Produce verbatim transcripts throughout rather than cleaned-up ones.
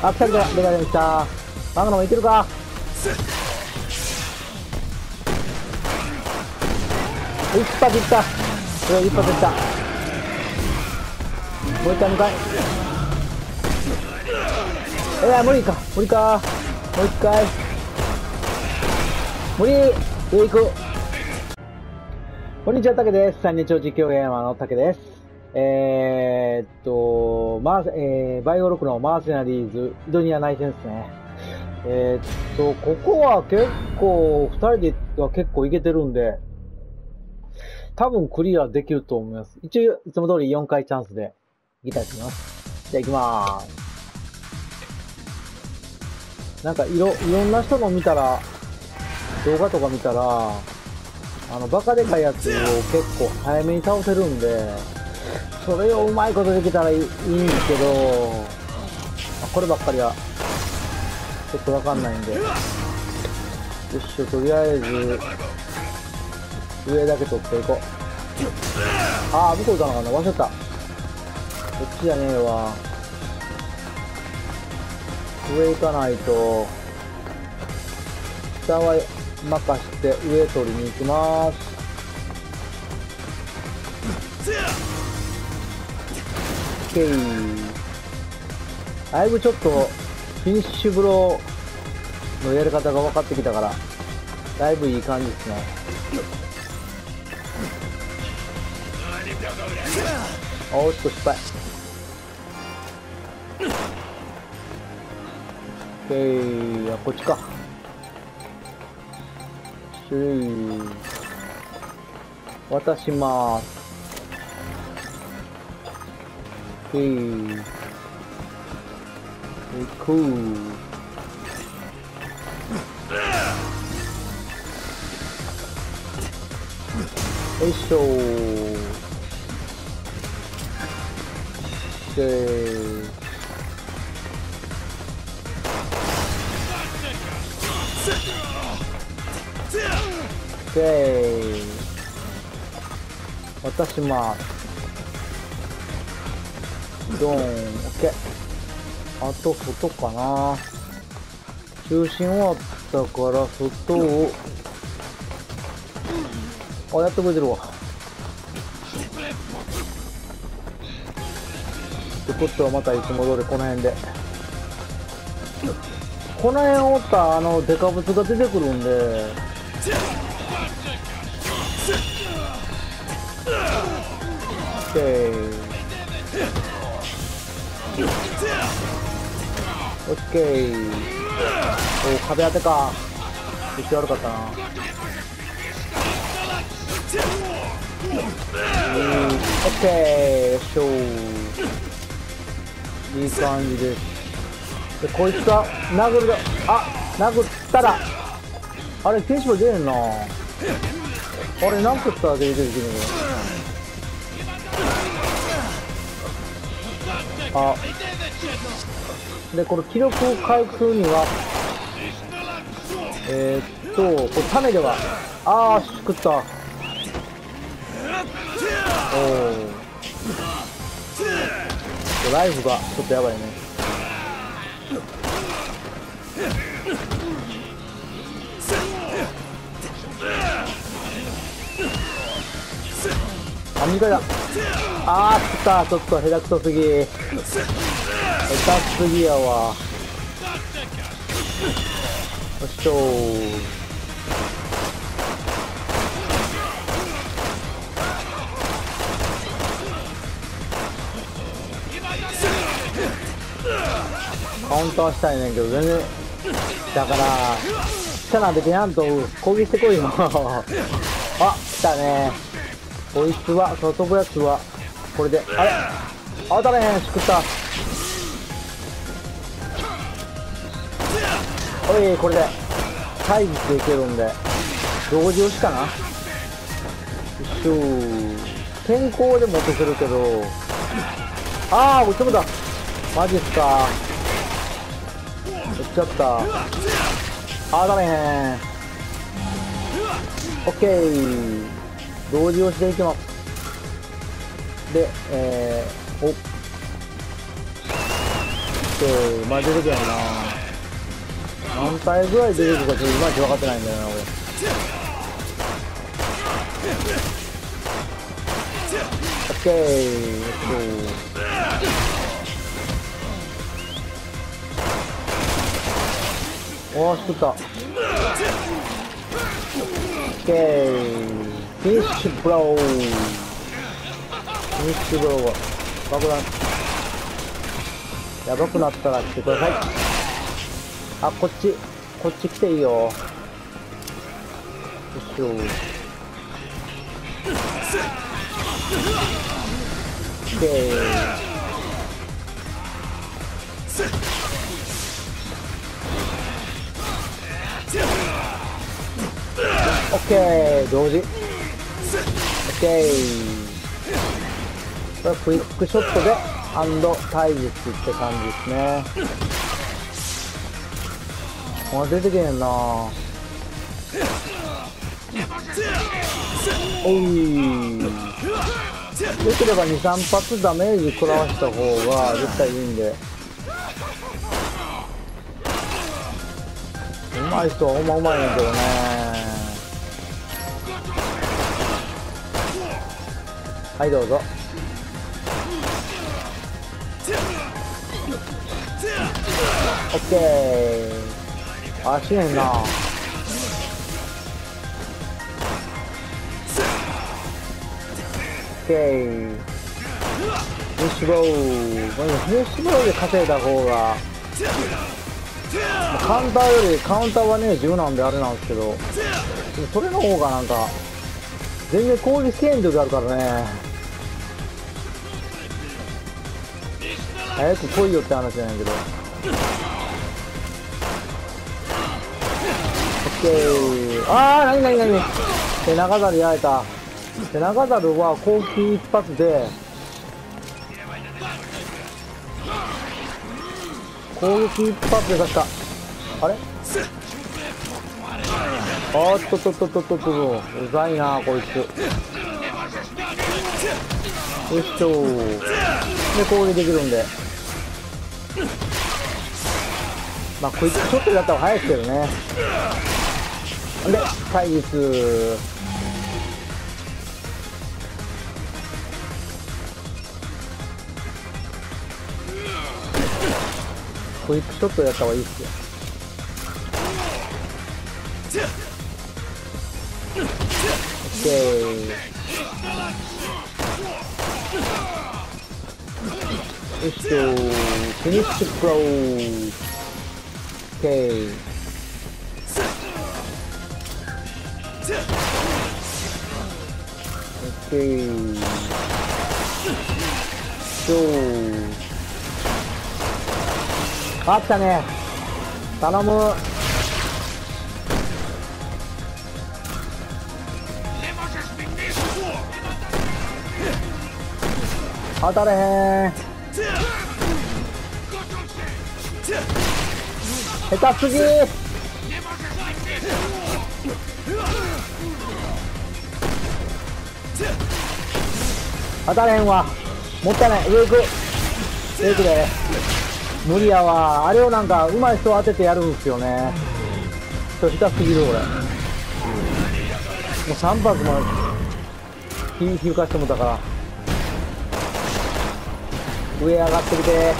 あ、来た来た、メガネも来た。マグナもいけるか。一発いった。一発いった。もう一回にかい。えー、無理か。無理か。もう一回。無理。上行く。こんにちは、タケです。三日町実況ゲーマーのタケです。えー、っと、マー、えー、バイオロクのマーセナリーズ、イドニア内戦ですね。えー、っと、ここは結構、二人では結構いけてるんで、多分クリアできると思います。一応、いつも通りよんかいチャンスでいきたいと思います。じゃあ行きまーす。なんか、いろ、いろんな人の見たら、動画とか見たら、あの、バカでかいやつを結構早めに倒せるんで、それをうまいことできたらいいんですけど、こればっかりは、ちょっとわかんないんで。よっしょ、とりあえず、上だけ取っていこう。あー、向こういたのかな、忘れた。こっちじゃねえわ。上行かないと、下は、任して上取りに行きます。だいぶちょっとフィニッシュブローのやり方が分かってきたからだいぶいい感じですね。おっと失敗。 OK、 こっちか。渡します。へい、行こう。よいしょー。オッケー、渡します。ドーン、オッケー。あと外かな。中心終わったから外を、あ、やってくれてるわ。ってことはまたいつも通りこの辺で、この辺おったあのデカブツが出てくるんで、オッケー、オッケー。お、壁当てか。めっちゃ悪かったな。うん、オッケー、よいしょ。いい感じです。で、こいつが殴る。あ、殴ったらあれ天使も出るな。あれ殴ったら出る出る出る。あ、でこの記録を回復にはえー、っとこれ種では、ああ食った。おお、ライフがちょっとやばいね。あ、短いだ。あー、食った。ちょっと下手くそすぎ、下手すぎやわ。よっしょー。カウンターしたいねんけど全然だから来たなんて、ペナント攻撃してこいよ。あ、来たね。こいつは、外ぶやつはこれで、あれ当たれへん。しくった。おい、これで退治していけるんで同時押しかな。よいしょー。天候でも落とせるけど、ああ落ちもだ。マジっすか。落ちちゃった。当たれへん。オッケー、同時押しでいきます。で、えー、おと前出てくやんな。何体ぐらい出てくるかちょっといまいち分かってないんだよな俺。オッケー、えっとおー、作った。オッケー、フィッシュブロー、フィッシュブローは爆弾やばくなったら来てください。あ、こっちこっち来ていいよ。よっしょ、オッケー、オッケー、同時。オッケー、これクイックショットでハンド対術って感じですね。あ、出てけへんな。おい、よければにさん発ダメージ食らわした方が絶対いいんで、うまい人はほんまうまいねんけどね。はい、どうぞ。オッケー、あ、死ねんな。オッケー、フィッシュボール、フィッシュボールで稼いだ方が、カウンターより、カウンターはね自由なんであれなんですけど、それの方がなんか全然攻撃権力あるからね。早く来いよって話じゃないけど。オッケー、ああ、なになになに、手長ざるやられた。手長ざるは攻撃一発で攻撃一発で刺した。あれ、あっととととととと、うざいなこいつ。よいしょー、で攻撃できるんで、まあクイックショットだったら早いですけどね。で対立、クイックショットやった方がいいっすよ。オッケー、よいしょ、フィニッシュブロー、オッケー、オッケー、そう、あったね、頼む。当たれへん、下手すぎー。当たれへんわ、もったいない。上行く、上行くで無理やわ。あれをなんか上手い人当ててやるんですよね。ちょっと下手すぎる俺。もうさん発も火火浮かしてもたから、上上がってきて。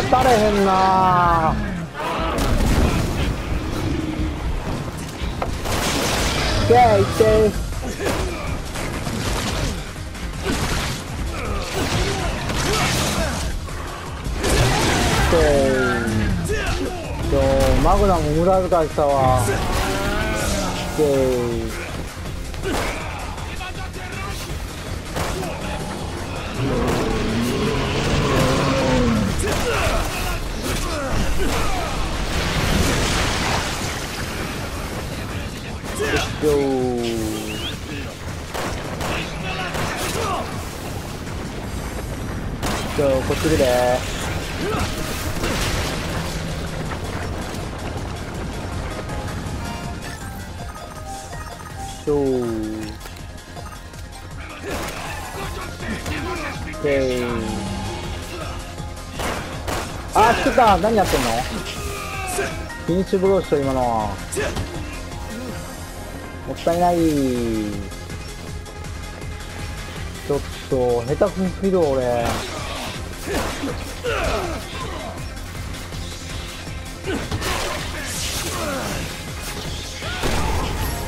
当たれへんな。オッケー、いってー、オッケー、マグナム無駄遣いしたわ。オッケー、よー、じゃあこっち来て。しょう。OK。あ、来てた。何やってんの？フィニッシュブローしと今の。もったいない。ちょっと下手くそすぎる俺。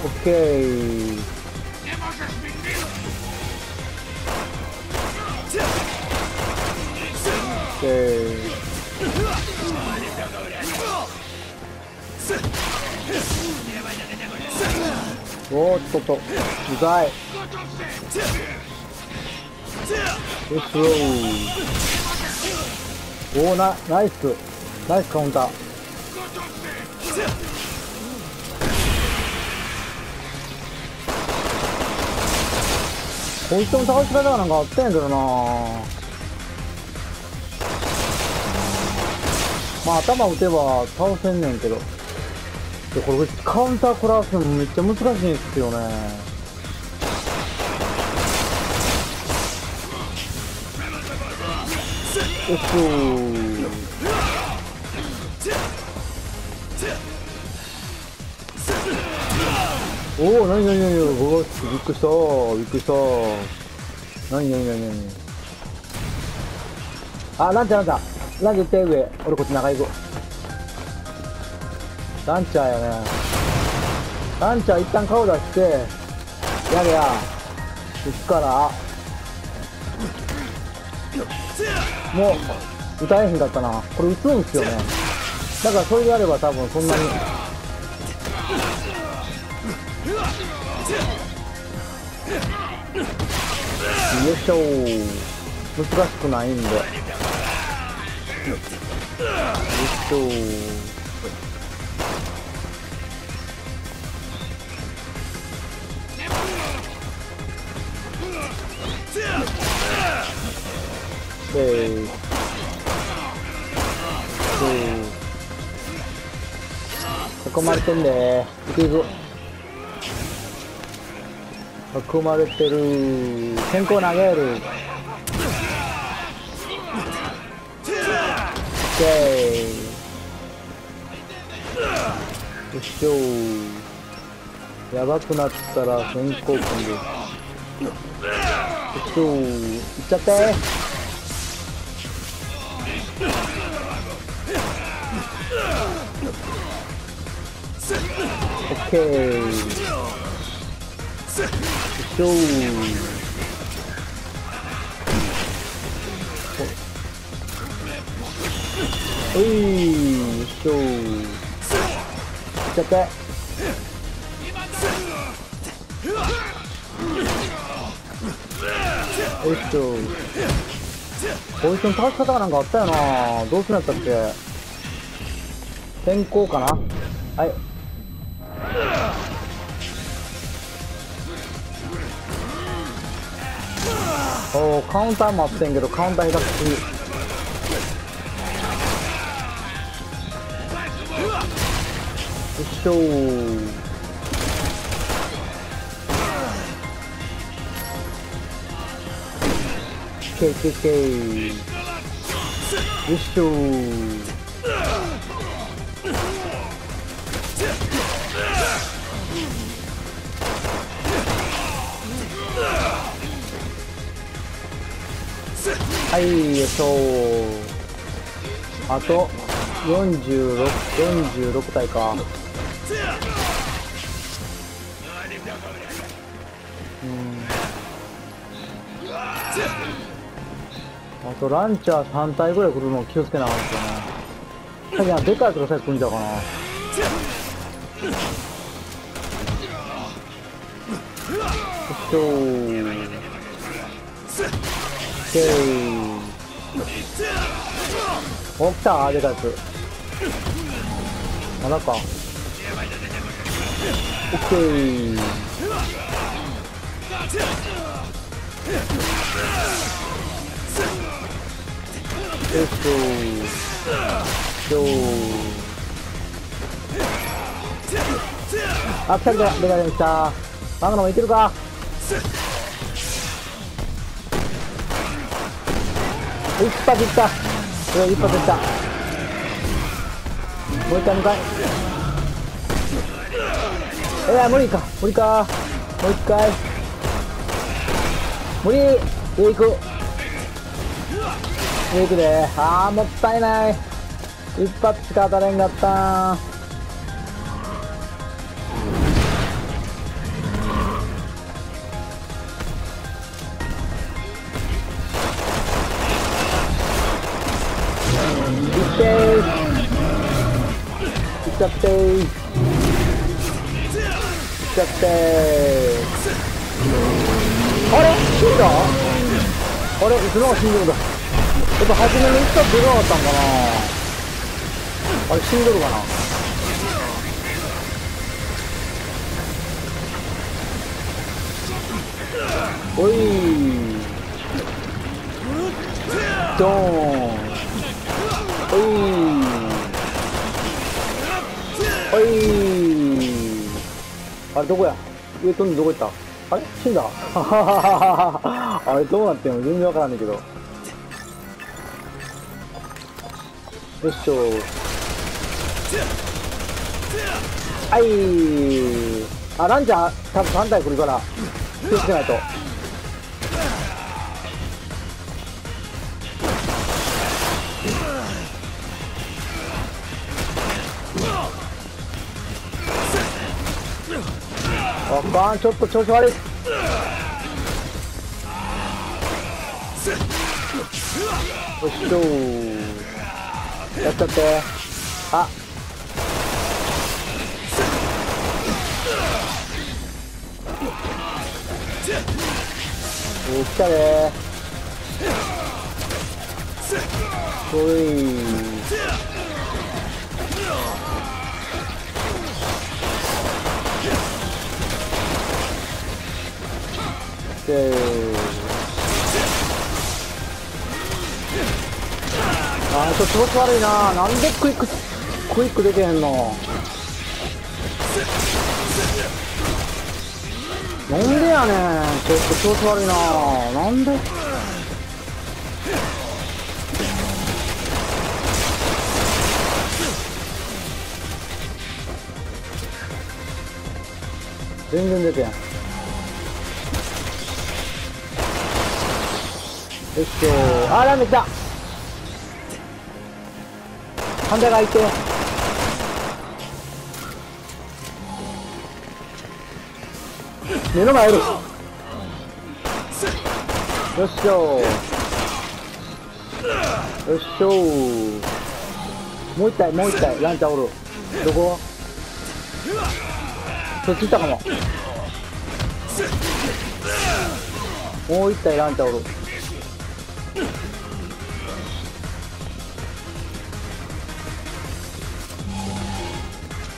オッケー。オッケー。おーっとっと、うざい。レッツゴー。おーな、ナイスナイスカウンター。こいつも倒し方がなんかあったんやけどな。まあ頭打てば倒せんねんけど、でこれカウンター食らわすのめっちゃ難しいんですよね。おっとー、おお、なになになに、おお、びっくりしたー、びっくりしたー。なになになになに。あ、ランチャー、ランチャー、ランチャー行って上、俺こっち中行こう。ランチャーやね。ランチャー一旦顔出して、やれや、行くから。もう、歌えへんかったな、これ打つんですよね。だから、それであれば、多分そんなに。よいしょー、難しくないんで。よいしょー、せーせー、囲まれてんでー、いくいく、囲まれてる。先行投げる。オッケー。よいしょー。やばくなったら先行組んで。よいしょー。いっちゃってー。オッケー。よいしょー。おい、よいしょー。いっちゃって。おいしょー。こいつの倒し方がなんかあったよな。どうするんやったっけ。先行かな。はい、おー、カウンターもあってんけど、カウンター下手くそに。よいしょー。けいけいけい。よいしょー。はい、よいしょー。あとよんじゅうろく、よんじゅうろく体か。うん、あとランチャーさん体ぐらい来るのを気をつけなあかんですよね。さっきはでかいやつがさっき来んじゃうかな。よいしょー。オッケー。お、来た、でかいやつ。まだか。オッケー。よいしょー。よいしょー。あ、来た来た、でかいやつ来た。バグナもいけるか。一発いった、すごい一発いった。もう一回にかい、えー、無理か無理か、もう一回無理。上いく上いくで、ああもったいない、一発しか当たれんかった。いっちゃってー、いっちゃってー、あれ死んだ、あれいつのが死んでるんだ。やっぱ初めにいったって出なかったんかな。あれ死んでるかな。おいードーン、おいーはいー。あれどこや、上飛んでどこ行った、あれ死んだあれどうなってんの全然わからんねんけど。よいしょ、はいー。あランチャー多分反対来るから気をつけないと。あかん、ちょっと調子悪い。おっしょー、やっちゃって。あお来たねー、おいー。オッケー、あーちょっと気持ち悪いな。なんでクイッククイック出てへんの、なんでやねん。ちょっと気持ち悪いな、なんで。全然出てへん。よっしょー、あラーメン来た、反対が開いて。目の前おる、よっしょー、よっしょー。もう一体もう一体ランチャーおる。どこ、そっち行ったかも。もう一体ランチャーおる。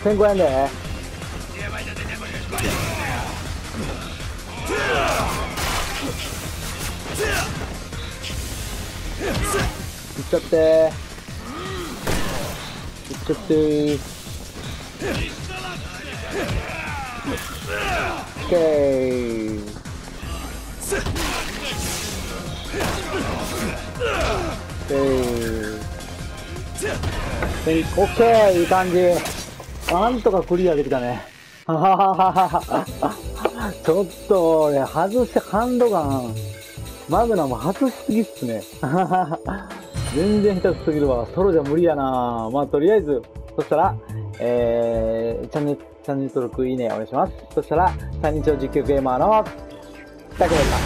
せんごひゃくえんでいっちゃって、いっちゃってー、 OK オッケー、いい感じ。なんとかクリアできたね。はははは。ちょっと俺、外してハンドガン、マグナも外しすぎっすね。全然下手すぎるわ。ソロじゃ無理やな。まあとりあえず、そしたら、えー、チャンネル、チャンネル登録、いいね、お願いします。そしたら、三人称実況ゲーマーの、たけでした。